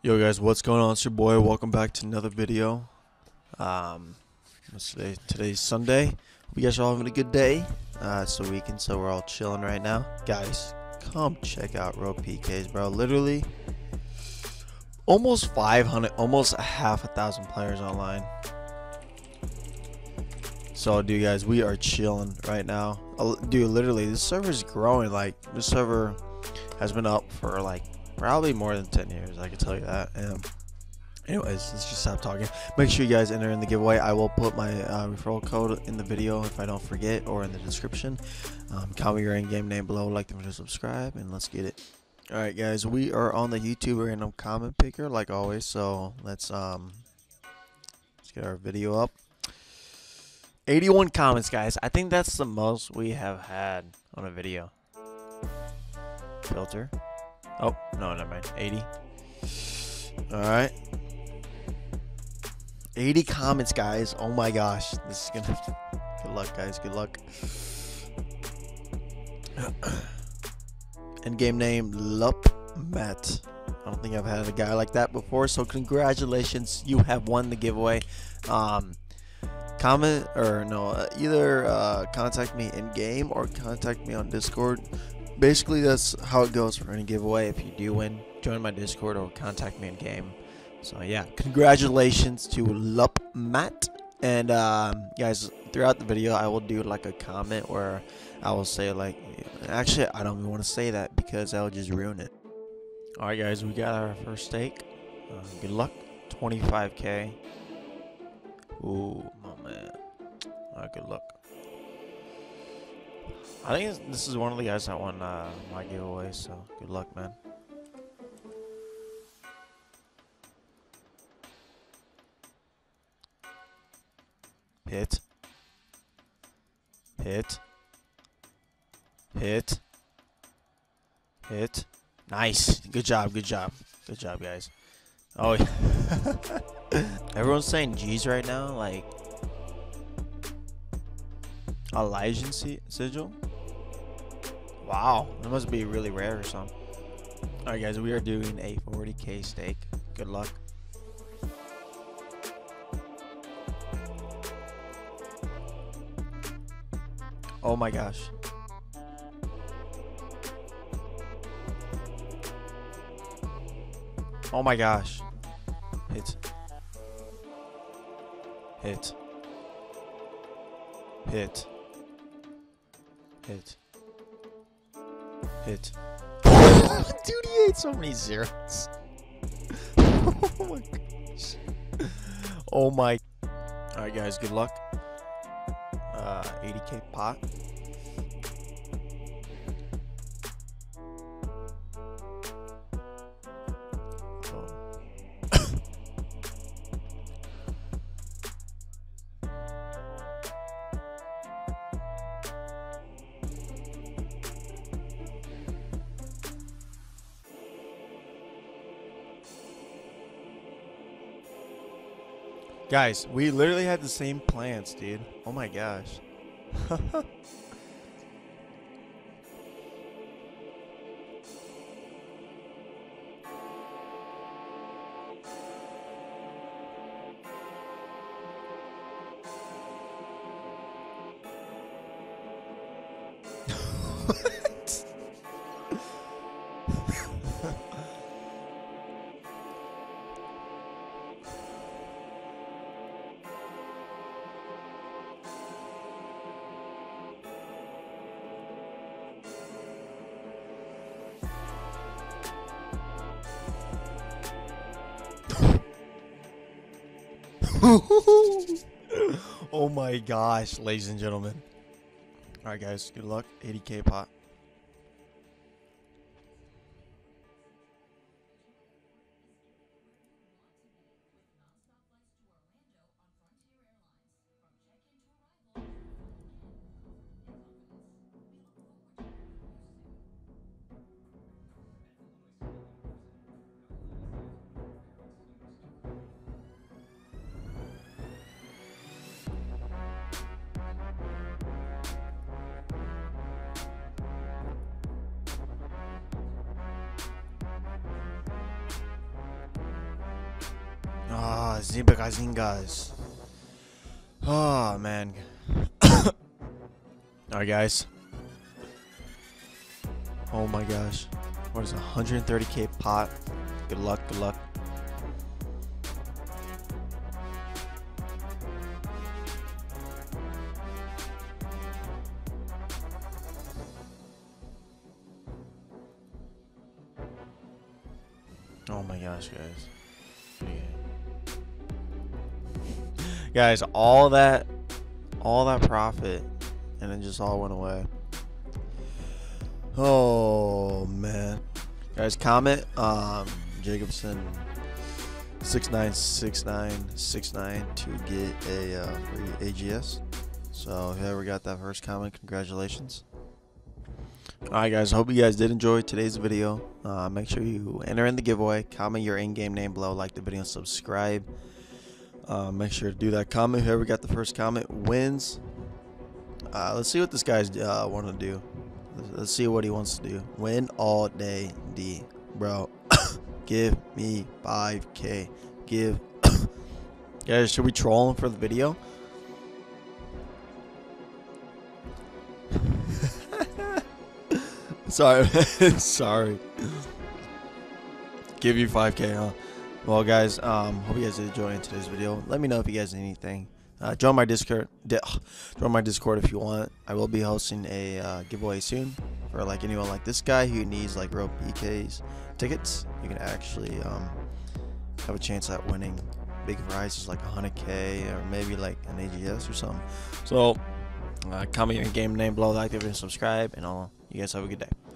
Yo guys, what's going on? It's your boy. Welcome back to another video. Today's Sunday. Hope you guys are all having a good day. It's the weekend, so we're all chilling right now. Guys, come check out Rogue pks, bro. Literally almost 500, almost a 1,000 players online. So dude, guys, we are chilling right now. Dude, literally this server's growing. Like, this server has been up for like probably more than 10 years, I can tell you that. Anyways, let's just stop talking. Make sure you guys enter in the giveaway. I will put my referral code in the video if I don't forget, or in the description. Comment your in-game name below, like the video, subscribe, and let's get it. All right, guys, we are on the YouTube random comment picker, like always. So let's get our video up. 81 comments, guys. I think that's the most we have had on a video. Filter. Oh, no, never mind. 80. Alright. 80 comments, guys. Oh my gosh. This is gonna. Good luck, guys. Good luck. End game name, LupMatt. I don't think I've had a guy like that before, so congratulations. You have won the giveaway. Either contact me in game or contact me on Discord. Basically, that's how it goes for any giveaway. If you do win, join my Discord or contact me in game. So yeah, congratulations to LupMatt. And guys, throughout the video I will do like a comment where I will say, like, actually I don't even want to say that because that will just ruin it. All right guys, we got our first stake. Good luck. 25k. Ooh, my man. All right, good luck. I think this is one of the guys that won my giveaway, so good luck, man. Hit. Hit. Hit. Hit. Nice. Good job, good job. Good job, guys. Oh, yeah. Everyone's saying G's right now, like... Elysian Sigil? Wow, that must be really rare or something. Alright guys, we are doing a 40k stake. Good luck. Oh my gosh. Oh my gosh. Hit. Hit. Hit. Hit. Hit. Dude, he ate so many zeros. Oh my gosh. Oh my. Alright guys, good luck. 80k pot. Guys, we literally had the same plans, dude. Oh my gosh. What? Oh my gosh, ladies and gentlemen. Alright guys, good luck. 80k pot. Zingas. Oh, man. Alright, guys. Oh, my gosh. What is 130k pot? Good luck, good luck. Oh my gosh, guys. Yeah. Guys, all that profit and it just all went away. Oh man. Guys, comment Jacobson 696969 to get a free AGS. So yeah, we got that first comment. Congratulations. Alright guys, hope you guys did enjoy today's video. Make sure you enter in the giveaway, comment your in-game name below, like the video, and subscribe. Make sure to do that comment. Whoever got the first comment wins. Let's see what this guy's want to do. Let's see what he wants to do. Win all day, D. Bro, give me 5k. Give. Guys, should we troll him for the video? Sorry, sorry. Give you 5k, huh? Well, guys, hope you guys did enjoy today's video. Let me know if you guys need anything. Join my Discord. Join my Discord if you want. I will be hosting a giveaway soon for like anyone like this guy who needs like Rogue pks tickets. You can actually have a chance at winning big prizes like 100k or maybe like an AGS or something. So comment your game name below, like the video, subscribe, and all. You guys have a good day.